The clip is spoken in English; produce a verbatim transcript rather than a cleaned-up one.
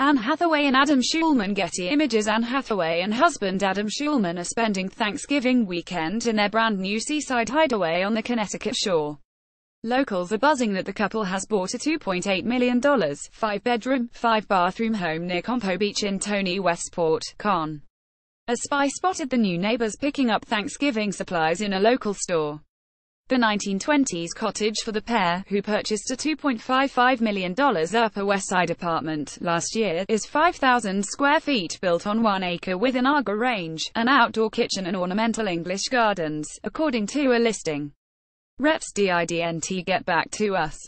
Anne Hathaway and Adam Shulman. Getty Images. Anne Hathaway and husband Adam Shulman are spending Thanksgiving weekend in their brand-new seaside hideaway on the Connecticut shore. Locals are buzzing that the couple has bought a two point eight million dollars, five-bedroom, five-bathroom home near Compo Beach in Tony, Westport, Con. A spy spotted the new neighbors picking up Thanksgiving supplies in a local store. The nineteen twenties cottage for the pair, who purchased a two point five five million dollars Upper West Side apartment last year, is five thousand square feet, built on one acre with an agua range, an outdoor kitchen and ornamental English gardens, according to a listing. Reps didn't get back to us.